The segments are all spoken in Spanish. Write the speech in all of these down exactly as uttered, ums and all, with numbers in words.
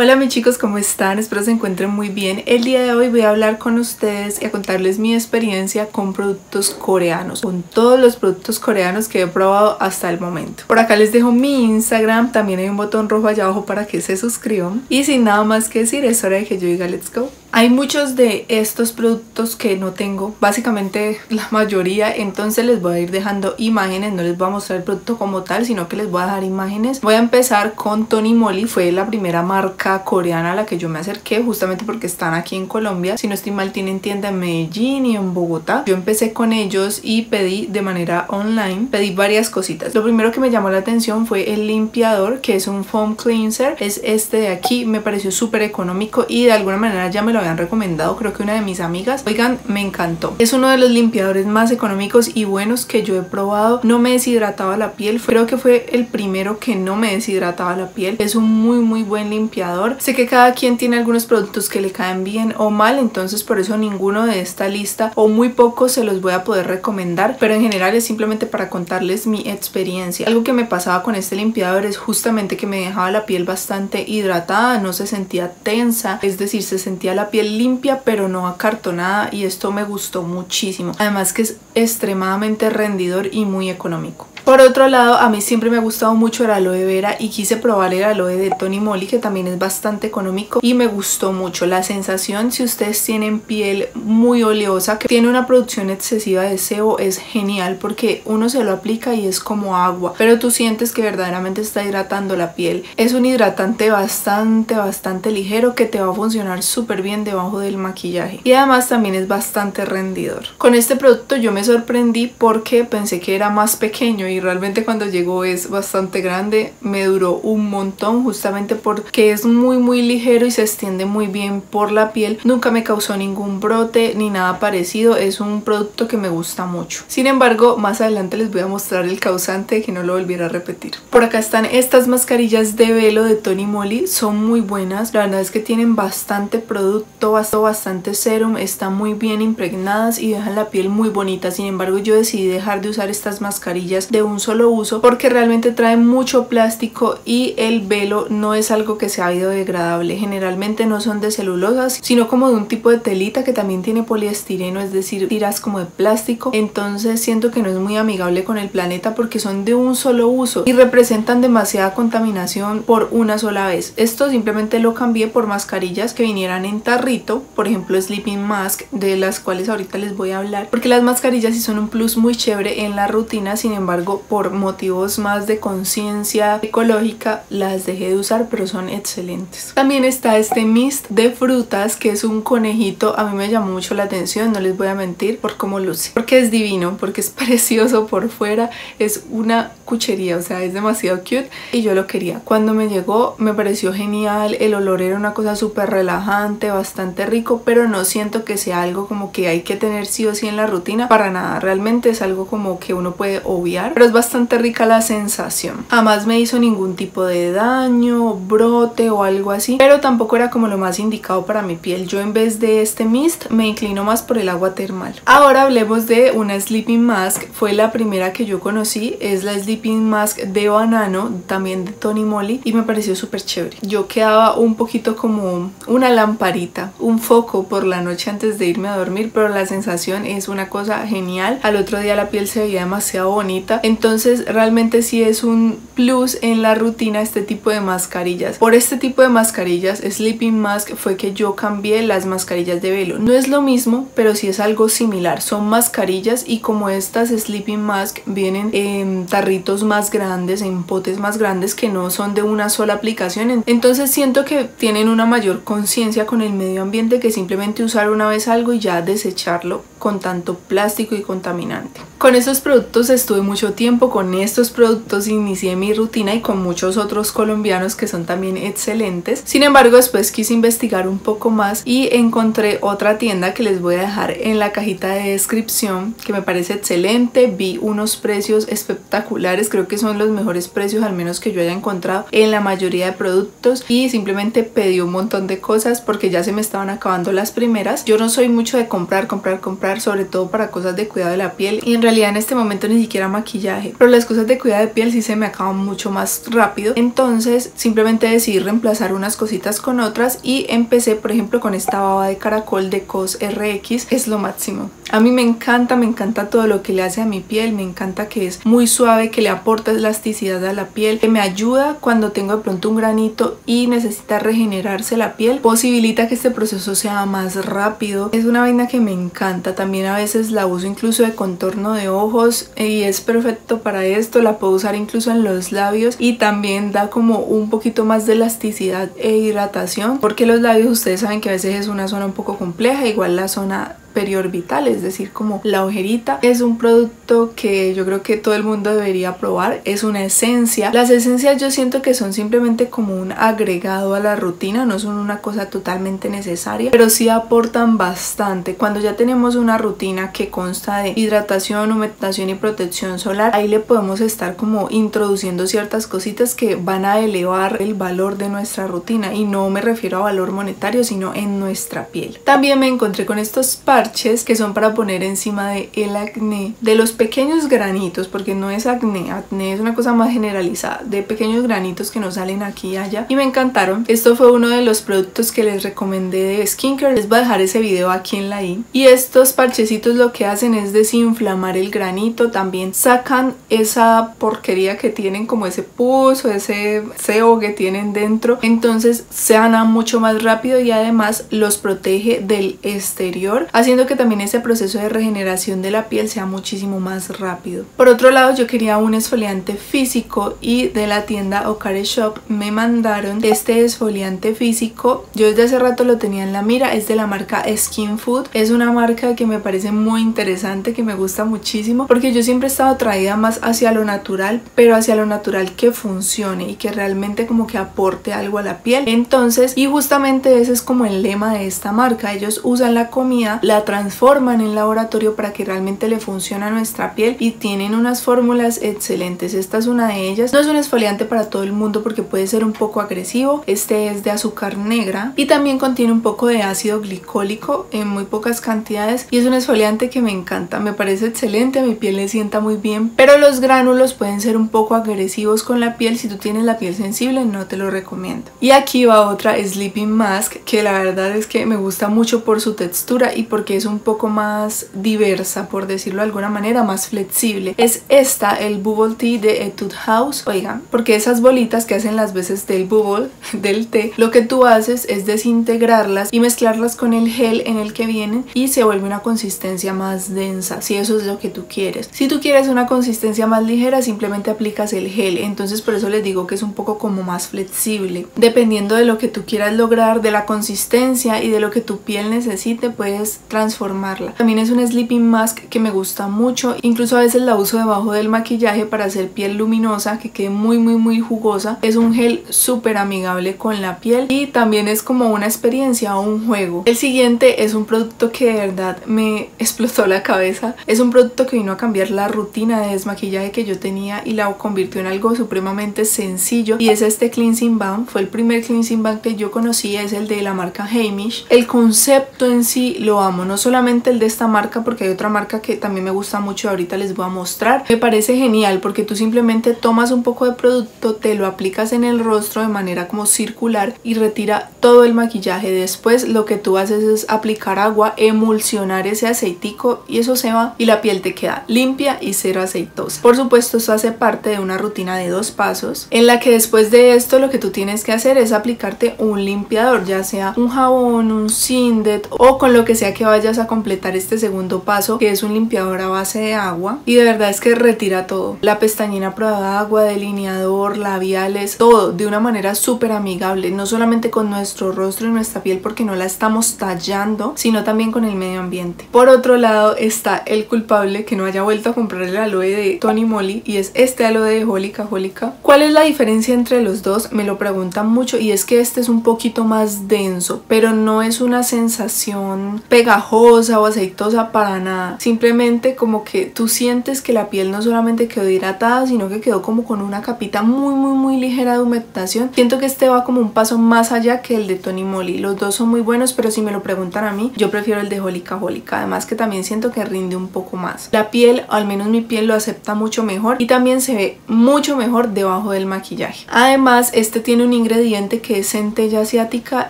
Hola mis chicos, ¿cómo están? Espero se encuentren muy bien. El día de hoy voy a hablar con ustedes y a contarles mi experiencia con productos coreanos, con todos los productos coreanos que he probado hasta el momento. Por acá les dejo mi Instagram, también hay un botón rojo allá abajo para que se suscriban. Y sin nada más que decir, es hora de que yo diga let's go. Hay muchos de estos productos que no tengo, básicamente la mayoría, entonces les voy a ir dejando imágenes, no les voy a mostrar el producto como tal, sino que les voy a dejar imágenes. Voy a empezar con Tony Moly, fue la primera marca coreana a la que yo me acerqué, justamente porque están aquí en Colombia. Si no estoy mal, tienen tienda en Medellín y en Bogotá. Yo empecé con ellos y pedí de manera online, pedí varias cositas. Lo primero que me llamó la atención fue el limpiador, que es un foam cleanser, es este de aquí, me pareció súper económico y de alguna manera ya me lo han recomendado, creo que una de mis amigas. Oigan, me encantó, es uno de los limpiadores más económicos y buenos que yo he probado. No me deshidrataba la piel, creo que fue el primero que no me deshidrataba la piel. Es un muy muy buen limpiador. Sé que cada quien tiene algunos productos que le caen bien o mal, entonces por eso ninguno de esta lista o muy pocos se los voy a poder recomendar, pero en general es simplemente para contarles mi experiencia. Algo que me pasaba con este limpiador es justamente que me dejaba la piel bastante hidratada, no se sentía tensa, es decir, se sentía la piel piel limpia pero no acartonada, y esto me gustó muchísimo, además que es extremadamente rendidor y muy económico. Por otro lado, a mí siempre me ha gustado mucho el aloe vera y quise probar el aloe de Tony Moly, que también es bastante económico y me gustó mucho. La sensación, si ustedes tienen piel muy oleosa, que tiene una producción excesiva de sebo, es genial porque uno se lo aplica y es como agua, pero tú sientes que verdaderamente está hidratando la piel. Es un hidratante bastante, bastante ligero que te va a funcionar súper bien debajo del maquillaje y además también es bastante rendidor. Con este producto yo me sorprendí porque pensé que era más pequeño y y realmente cuando llegó es bastante grande. Me duró un montón justamente porque es muy muy ligero y se extiende muy bien por la piel. Nunca me causó ningún brote ni nada parecido, es un producto que me gusta mucho. Sin embargo, más adelante les voy a mostrar el causante, que no lo volviera a repetir. Por acá están estas mascarillas de velo de Tony Moly, son muy buenas, la verdad es que tienen bastante producto, bastante serum, están muy bien impregnadas y dejan la piel muy bonita. Sin embargo, yo decidí dejar de usar estas mascarillas de un solo uso porque realmente trae mucho plástico y el velo no es algo que sea biodegradable. Generalmente no son de celulosas, sino como de un tipo de telita que también tiene poliestireno, es decir, tiras como de plástico. Entonces siento que no es muy amigable con el planeta porque son de un solo uso y representan demasiada contaminación por una sola vez. Esto simplemente lo cambié por mascarillas que vinieran en tarrito, por ejemplo sleeping mask, de las cuales ahorita les voy a hablar, porque las mascarillas sí son un plus muy chévere en la rutina. Sin embargo, por motivos más de conciencia ecológica las dejé de usar, pero son excelentes. También está este mist de frutas, que es un conejito. A mí me llamó mucho la atención, no les voy a mentir, por cómo luce, porque es divino, porque es precioso por fuera, es una cuchería, o sea, es demasiado cute y yo lo quería. Cuando me llegó me pareció genial, el olor era una cosa súper relajante, bastante rico, pero no siento que sea algo como que hay que tener sí o sí en la rutina, para nada. Realmente es algo como que uno puede obviar, pero es bastante rica la sensación. Además me hizo ningún tipo de daño, brote o algo así, pero tampoco era como lo más indicado para mi piel. Yo en vez de este mist me inclino más por el agua termal. Ahora hablemos de una sleeping mask, fue la primera que yo conocí, es la sleeping mask de banano, también de Tony Moly, y me pareció súper chévere. Yo quedaba un poquito como una lamparita, un foco por la noche antes de irme a dormir, pero la sensación es una cosa genial. Al otro día la piel se veía demasiado bonita. Entonces realmente sí es un plus en la rutina este tipo de mascarillas. Por este tipo de mascarillas, sleeping mask, fue que yo cambié las mascarillas de velo. No es lo mismo, pero sí es algo similar. Son mascarillas y como estas sleeping mask vienen en tarritos más grandes, en potes más grandes, que no son de una sola aplicación. Entonces siento que tienen una mayor conciencia con el medio ambiente que simplemente usar una vez algo y ya desecharlo con tanto plástico y contaminante. Con estos productos estuve mucho tiempo, con estos productos inicié mi rutina y con muchos otros colombianos que son también excelentes. Sin embargo, después quise investigar un poco más y encontré otra tienda que les voy a dejar en la cajita de descripción, que me parece excelente. Vi unos precios espectaculares, creo que son los mejores precios al menos que yo haya encontrado en la mayoría de productos, y simplemente pedí un montón de cosas porque ya se me estaban acabando las primeras. Yo no soy mucho de comprar, comprar, comprar, usar, sobre todo para cosas de cuidado de la piel, y en realidad en este momento ni siquiera maquillaje, pero las cosas de cuidado de piel sí se me acaban mucho más rápido. Entonces simplemente decidí reemplazar unas cositas con otras y empecé, por ejemplo, con esta baba de caracol de C O S R X. Es lo máximo. A mí me encanta, me encanta todo lo que le hace a mi piel, me encanta que es muy suave, que le aporta elasticidad a la piel, que me ayuda cuando tengo de pronto un granito y necesita regenerarse la piel, posibilita que este proceso sea más rápido. Es una vaina que me encanta. También a veces la uso incluso de contorno de ojos y es perfecto para esto. La puedo usar incluso en los labios y también da como un poquito más de elasticidad e hidratación, porque los labios ustedes saben que a veces es una zona un poco compleja, igual la zona periorbital, es decir, como la ojerita. Es un producto que yo creo que todo el mundo debería probar. Es una esencia. Las esencias yo siento que son simplemente como un agregado a la rutina, no son una cosa totalmente necesaria, pero sí aportan bastante. Cuando ya tenemos una rutina que consta de hidratación, humectación y protección solar, ahí le podemos estar como introduciendo ciertas cositas que van a elevar el valor de nuestra rutina, y no me refiero a valor monetario, sino en nuestra piel. También me encontré con estos par que son para poner encima de el acné, de los pequeños granitos, porque no es acné, acné es una cosa más generalizada, de pequeños granitos que nos salen aquí y allá, y me encantaron. Esto fue uno de los productos que les recomendé de skincare, les voy a dejar ese video aquí en la i. Y estos parchecitos lo que hacen es desinflamar el granito, también sacan esa porquería que tienen, como ese pus o ese sebo que tienen dentro, entonces se sana mucho más rápido y además los protege del exterior, haciendo que también ese proceso de regeneración de la piel sea muchísimo más rápido. Por otro lado, yo quería un exfoliante físico y de la tienda Okare Shop me mandaron este exfoliante físico. Yo desde hace rato lo tenía en la mira, es de la marca Skin Food. Es una marca que me parece muy interesante, que me gusta muchísimo, porque yo siempre he estado atraída más hacia lo natural, pero hacia lo natural que funcione y que realmente como que aporte algo a la piel. Entonces, y justamente ese es como el lema de esta marca. Ellos usan la comida, la transforman en laboratorio para que realmente le funcione a nuestra piel, y tienen unas fórmulas excelentes. Esta es una de ellas. No es un exfoliante para todo el mundo porque puede ser un poco agresivo. Este es de azúcar negra y también contiene un poco de ácido glicólico en muy pocas cantidades, y es un exfoliante que me encanta, me parece excelente, a mi piel le sienta muy bien, pero los gránulos pueden ser un poco agresivos con la piel. Si tú tienes la piel sensible, no te lo recomiendo. Y aquí va otra sleeping mask que la verdad es que me gusta mucho por su textura y por que es un poco más diversa, por decirlo de alguna manera, más flexible. Es esta, el Bubble Tea de Etude House. Oigan, porque esas bolitas que hacen las veces del bubble, del té, lo que tú haces es desintegrarlas y mezclarlas con el gel en el que vienen y se vuelve una consistencia más densa, si eso es lo que tú quieres. Si tú quieres una consistencia más ligera, simplemente aplicas el gel. Entonces por eso les digo que es un poco como más flexible. Dependiendo de lo que tú quieras lograr, de la consistencia y de lo que tu piel necesite, puedes transformarla. También es un sleeping mask que me gusta mucho, incluso a veces la uso debajo del maquillaje para hacer piel luminosa, que quede muy muy muy jugosa. Es un gel súper amigable con la piel y también es como una experiencia o un juego. El siguiente es un producto que de verdad me explotó la cabeza. Es un producto que vino a cambiar la rutina de desmaquillaje que yo tenía y la convirtió en algo supremamente sencillo, y es este cleansing balm. Fue el primer cleansing balm que yo conocí, es el de la marca Heimish. El concepto en sí lo amo, no solamente el de esta marca, porque hay otra marca que también me gusta mucho, ahorita les voy a mostrar. Me parece genial porque tú simplemente tomas un poco de producto, te lo aplicas en el rostro de manera como circular y retira todo el maquillaje. Después lo que tú haces es aplicar agua, emulsionar ese aceitico y eso se va, y la piel te queda limpia y cero aceitosa. Por supuesto, esto hace parte de una rutina de dos pasos en la que después de esto lo que tú tienes que hacer es aplicarte un limpiador, ya sea un jabón, un Sindet o con lo que sea que vaya vayas a completar este segundo paso, que es un limpiador a base de agua, y de verdad es que retira todo, la pestañina prueba de agua, delineador, labiales, todo de una manera súper amigable, no solamente con nuestro rostro y nuestra piel porque no la estamos tallando, sino también con el medio ambiente. Por otro lado está el culpable que no haya vuelto a comprar el aloe de Tony Moly, y es este aloe de Holika Holika. ¿Cuál es la diferencia entre los dos? Me lo preguntan mucho, y es que este es un poquito más denso, pero no es una sensación pegajosa pegajosa o aceitosa, para nada. Simplemente como que tú sientes que la piel no solamente quedó hidratada, sino que quedó como con una capita muy muy muy ligera de humectación. Siento que este va como un paso más allá que el de Tony Moly. Los dos son muy buenos, pero si me lo preguntan a mí, yo prefiero el de Holika Holika. Además que también siento que rinde un poco más. La piel, al menos mi piel, lo acepta mucho mejor y también se ve mucho mejor debajo del maquillaje. Además, este tiene un ingrediente que es centella asiática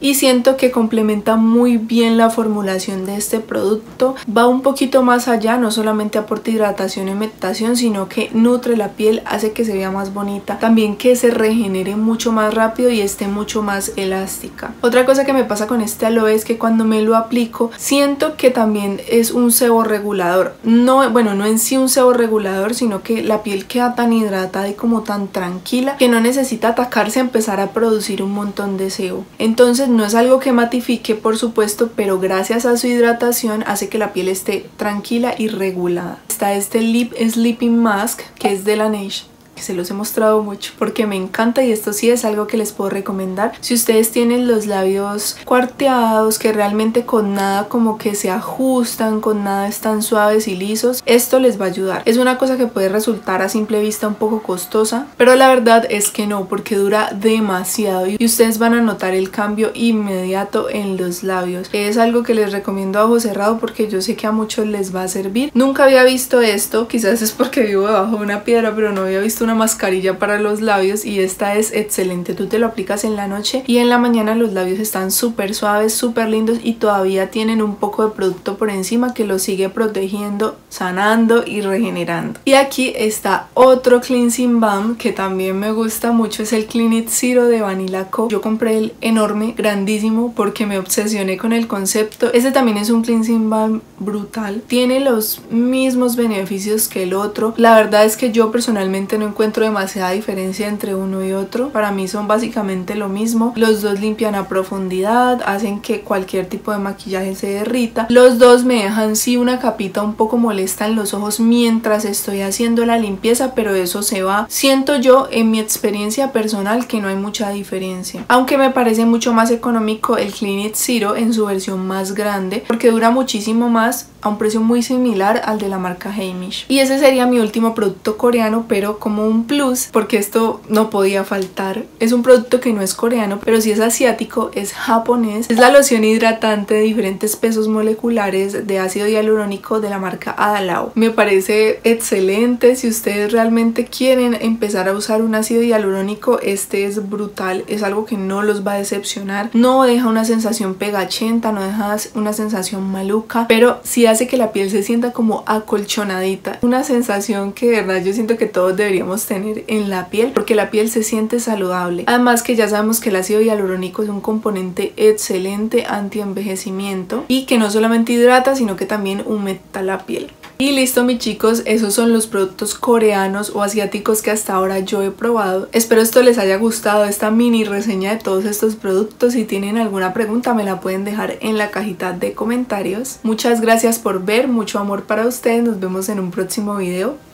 y siento que complementa muy bien la formulación de este producto. Va un poquito más allá, no solamente aporta hidratación y humectación, sino que nutre la piel, hace que se vea más bonita, también que se regenere mucho más rápido y esté mucho más elástica. Otra cosa que me pasa con este aloe es que cuando me lo aplico siento que también es un sebo regulador. No, bueno, no en sí un sebo regulador, sino que la piel queda tan hidratada y como tan tranquila que no necesita atacarse a empezar a producir un montón de sebo. Entonces no es algo que matifique, por supuesto, pero gracias a su hidratación hace que la piel esté tranquila y regulada. Está este Lip Sleeping Mask que es de Laneige, que se los he mostrado mucho porque me encanta y esto sí es algo que les puedo recomendar. Si ustedes tienen los labios cuarteados, que realmente con nada como que se ajustan, con nada están suaves y lisos, esto les va a ayudar. Es una cosa que puede resultar a simple vista un poco costosa, pero la verdad es que no, porque dura demasiado y ustedes van a notar el cambio inmediato en los labios. Es algo que les recomiendo a ojo cerrado porque yo sé que a muchos les va a servir. Nunca había visto esto, quizás es porque vivo debajo de una piedra, pero no había visto una mascarilla para los labios y esta es excelente. Tú te lo aplicas en la noche y en la mañana los labios están súper suaves, súper lindos y todavía tienen un poco de producto por encima que los sigue protegiendo, sanando y regenerando. Y aquí está otro cleansing balm que también me gusta mucho, es el Clean It Zero de Vanilla Co. Yo compré el enorme, grandísimo, porque me obsesioné con el concepto. Este también es un cleansing balm brutal, tiene los mismos beneficios que el otro. La verdad es que yo personalmente no encuentro demasiada diferencia entre uno y otro, para mí son básicamente lo mismo. Los dos limpian a profundidad, hacen que cualquier tipo de maquillaje se derrita. Los dos me dejan sí una capita un poco molesta en los ojos mientras estoy haciendo la limpieza, pero eso se va. Siento yo, en mi experiencia personal, que no hay mucha diferencia, aunque me parece mucho más económico el Clean It Zero en su versión más grande, porque dura muchísimo más a un precio muy similar al de la marca Heimish. Y ese sería mi último producto coreano, pero como un plus, porque esto no podía faltar. Es un producto que no es coreano, pero sí es asiático, es japonés. Es la loción hidratante de diferentes pesos moleculares de ácido hialurónico de la marca Adalao. Me parece excelente. Si ustedes realmente quieren empezar a usar un ácido hialurónico, este es brutal. Es algo que no los va a decepcionar. No deja una sensación pegachenta, no deja una sensación maluca, pero sí hace que la piel se sienta como acolchonadita. Una sensación que de verdad yo siento que todos deberíamos tener en la piel, porque la piel se siente saludable. Además que ya sabemos que el ácido hialurónico es un componente excelente antienvejecimiento y que no solamente hidrata, sino que también humecta la piel. Y listo, mis chicos, esos son los productos coreanos o asiáticos que hasta ahora yo he probado. Espero esto les haya gustado, esta mini reseña de todos estos productos. Si tienen alguna pregunta me la pueden dejar en la cajita de comentarios. Muchas gracias por ver, mucho amor para ustedes, nos vemos en un próximo video.